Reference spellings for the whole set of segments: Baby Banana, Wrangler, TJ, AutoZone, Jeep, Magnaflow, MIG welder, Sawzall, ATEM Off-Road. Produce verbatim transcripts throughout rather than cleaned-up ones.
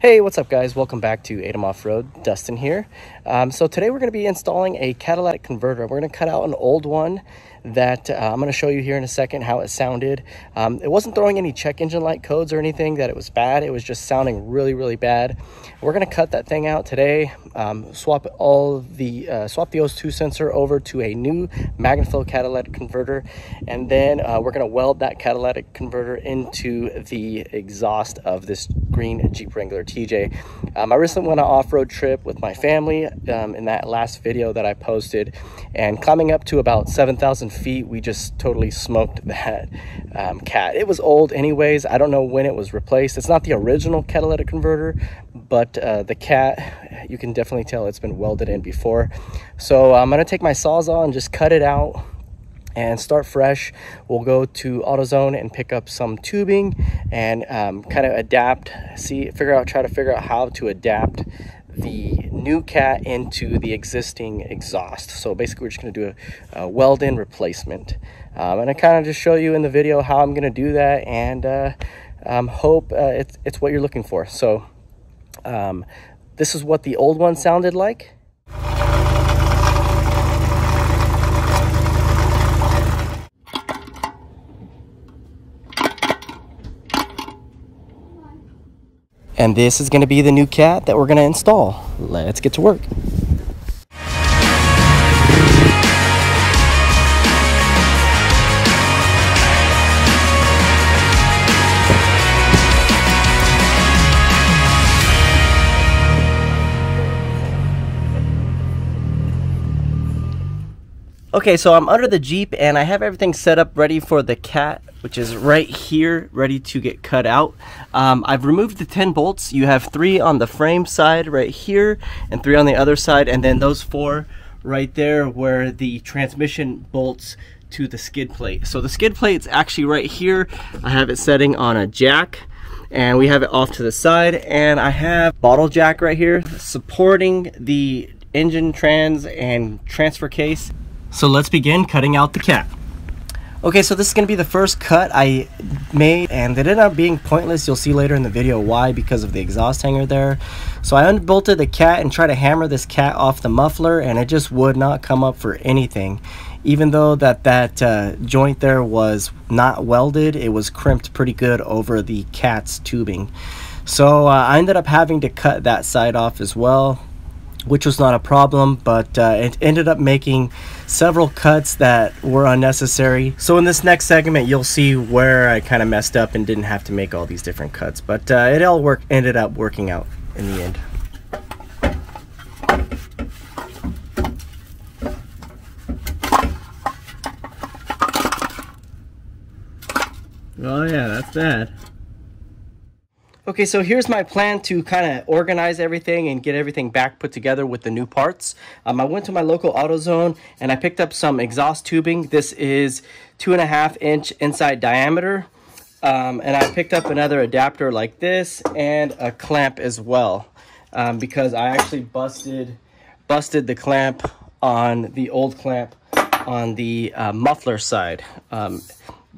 Hey, what's up guys? Welcome back to ATEM Off-Road. Dustin here. Um, so today we're going to be installing a catalytic converter. We're going to cut out an old one that uh, I'm going to show you here in a second how it sounded. Um, it wasn't throwing any check engine light codes or anything that it was bad. It was just sounding really, really bad. We're going to cut that thing out today, um, swap all the, uh, swap the O two sensor over to a new Magnaflow catalytic converter, and then uh, we're going to weld that catalytic converter into the exhaust of this green Jeep Wrangler T J. Um, I recently went on an off-road trip with my family um, in that last video that I posted, and climbing up to about seven thousand feet, we just totally smoked that um, cat. It was old anyways. I don't know when it was replaced. It's not the original catalytic converter, but uh, the cat, you can definitely tell it's been welded in before. So I'm going to take my Sawzall and just cut it out and start fresh. We'll go to AutoZone and pick up some tubing and um, kind of adapt, see, figure out, try to figure out how to adapt the new cat into the existing exhaust. So basically we're just going to do a, a weld-in replacement. Um, and I kind of just show you in the video how I'm going to do that, and uh, um, hope uh, it's, it's what you're looking for. So um, this is what the old one sounded like. And this is going to be the new cat that we're going to install. Let's get to work. Okay, so I'm under the Jeep and I have everything set up ready for the cat, which is right here, ready to get cut out. Um, I've removed the ten bolts. You have three on the frame side right here and three on the other side, and then those four right there where the transmission bolts to the skid plate. So the skid plate's actually right here. I have it setting on a jack, and we have it off to the side, and I have bottle jack right here supporting the engine trans and transfer case. So let's begin cutting out the cat. Okay, so this is going to be the first cut I made, and it ended up being pointless. You'll see later in the video why, because of the exhaust hanger there. So I unbolted the cat and tried to hammer this cat off the muffler, and it just would not come up for anything. Even though that that uh, joint there was not welded, it was crimped pretty good over the cat's tubing. So uh, I ended up having to cut that side off as well, which was not a problem, but uh, it ended up making several cuts that were unnecessary. So in this next segment, you'll see where I kind of messed up and didn't have to make all these different cuts, but uh, it all worked, ended up working out in the end. Oh yeah, that's bad. Okay, so here's my plan to kind of organize everything and get everything back put together with the new parts. Um, I went to my local AutoZone and I picked up some exhaust tubing. This is two and a half inch inside diameter. Um, and I picked up another adapter like this and a clamp as well, um, because I actually busted, busted the clamp on the old clamp on the uh, muffler side um,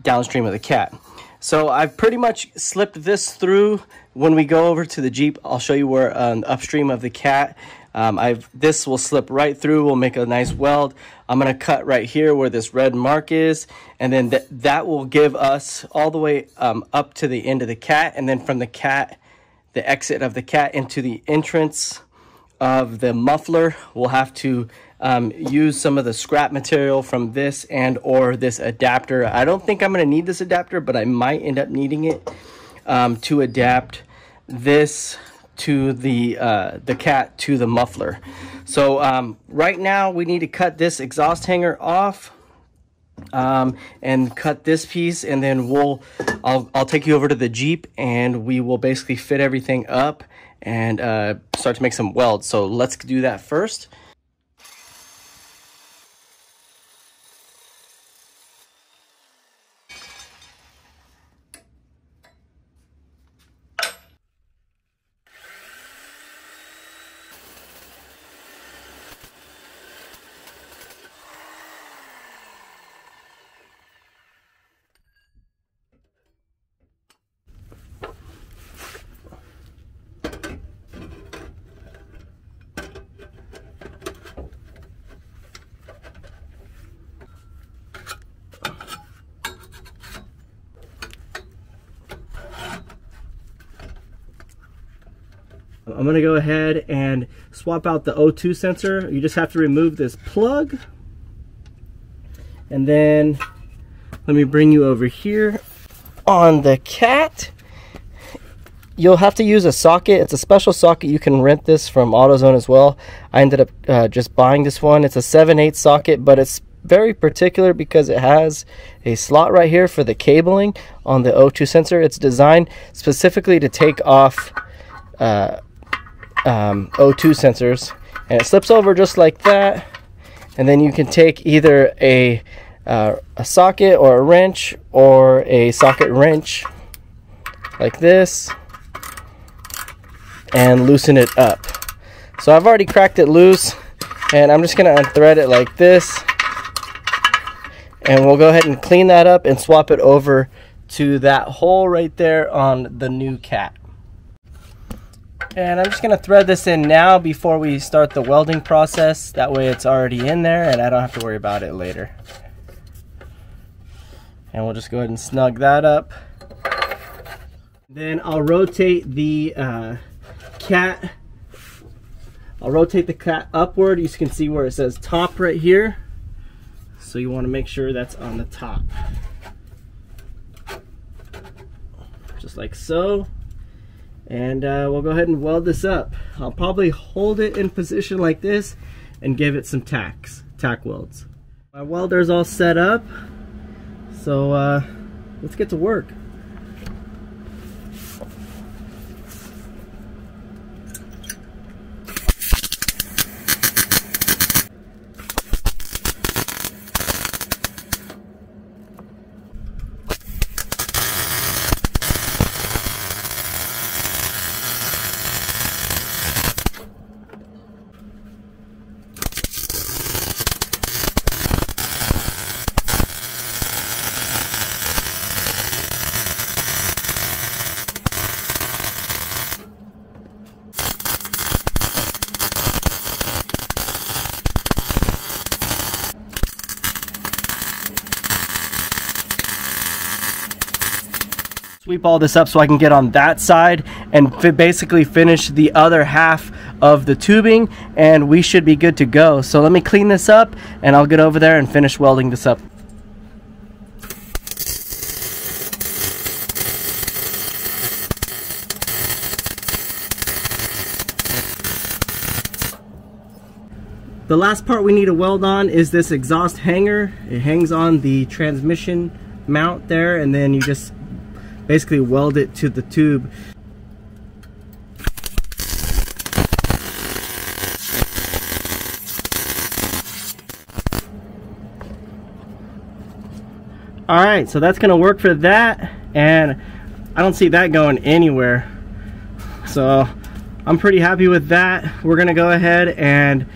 downstream of the cat. So I've pretty much slipped this through. When we go over to the Jeep, I'll show you where um, upstream of the cat. Um, I've this will slip right through. We'll make a nice weld. I'm gonna cut right here where this red mark is, and then th that will give us all the way um, up to the end of the cat, and then from the cat, the exit of the cat into the entrance of the muffler. We'll have to Um, use some of the scrap material from this and or this adapter. I don't think I'm going to need this adapter, but I might end up needing it um, to adapt this to the uh, the cat to the muffler. So um, right now we need to cut this exhaust hanger off um, and cut this piece, and then we'll I'll, I'll take you over to the Jeep and we will basically fit everything up and uh, start to make some welds. So let's do that first. I'm going to go ahead and swap out the O two sensor. You just have to remove this plug. And then let me bring you over here on the cat. You'll have to use a socket. It's a special socket. You can rent this from AutoZone as well. I ended up uh, just buying this one. It's a seven eighths socket, but it's very particular because it has a slot right here for the cabling on the O two sensor. It's designed specifically to take off uh, um, O two sensors, and it slips over just like that. And then you can take either a, uh, a socket or a wrench or a socket wrench like this and loosen it up. So I've already cracked it loose, and I'm just gonna unthread it like this, and we'll go ahead and clean that up and swap it over to that hole right there on the new cat. And I'm just gonna thread this in now before we start the welding process. That way it's already in there and I don't have to worry about it later. And we'll just go ahead and snug that up. Then I'll rotate the uh, cat. I'll rotate the cat upward. You can see where it says top right here. So you want to make sure that's on the top. Just like so. And uh, we'll go ahead and weld this up. I'll probably hold it in position like this and give it some tacks, tack welds. My welder's all set up. So uh, let's get to work. Sweep all this up so I can get on that side and fi- basically finish the other half of the tubing, and we should be good to go. So let me clean this up and I'll get over there and finish welding this up. The last part we need to weld on is this exhaust hanger. It hangs on the transmission mount there, and then you just basically weld it to the tube. All right, so that's gonna work for that, and I don't see that going anywhere. So I'm pretty happy with that. We're gonna go ahead and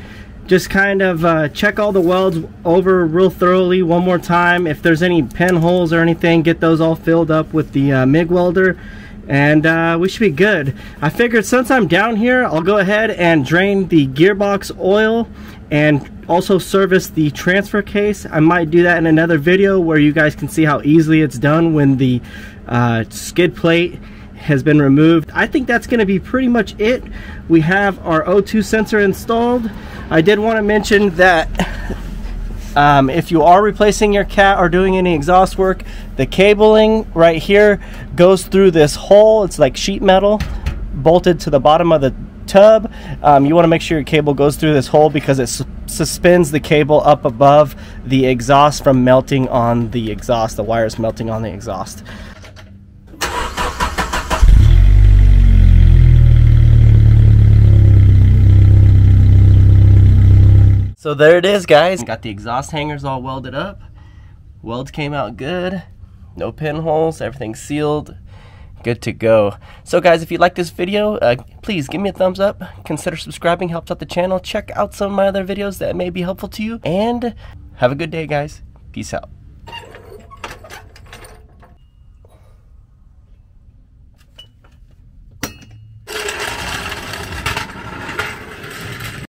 just kind of uh, check all the welds over real thoroughly one more time. If there's any pin holes or anything, get those all filled up with the uh, MIG welder, and uh, we should be good. I figured since I'm down here, I'll go ahead and drain the gearbox oil and also service the transfer case. I might do that in another video where you guys can see how easily it's done when the uh, skid plate has been removed. I think that's going to be pretty much it. We have our O two sensor installed. I did want to mention that um, if you are replacing your cat or doing any exhaust work, the cabling right here goes through this hole. It's like sheet metal bolted to the bottom of the tub. Um, you want to make sure your cable goes through this hole because it su suspends the cable up above the exhaust from melting on the exhaust. The wires melting on the exhaust. So there it is, guys. Got the exhaust hangers all welded up. Welds came out good. No pinholes, everything's sealed. Good to go. So guys, if you like this video, uh, please give me a thumbs up. Consider subscribing, helps out the channel. Check out some of my other videos that may be helpful to you. And have a good day, guys. Peace out.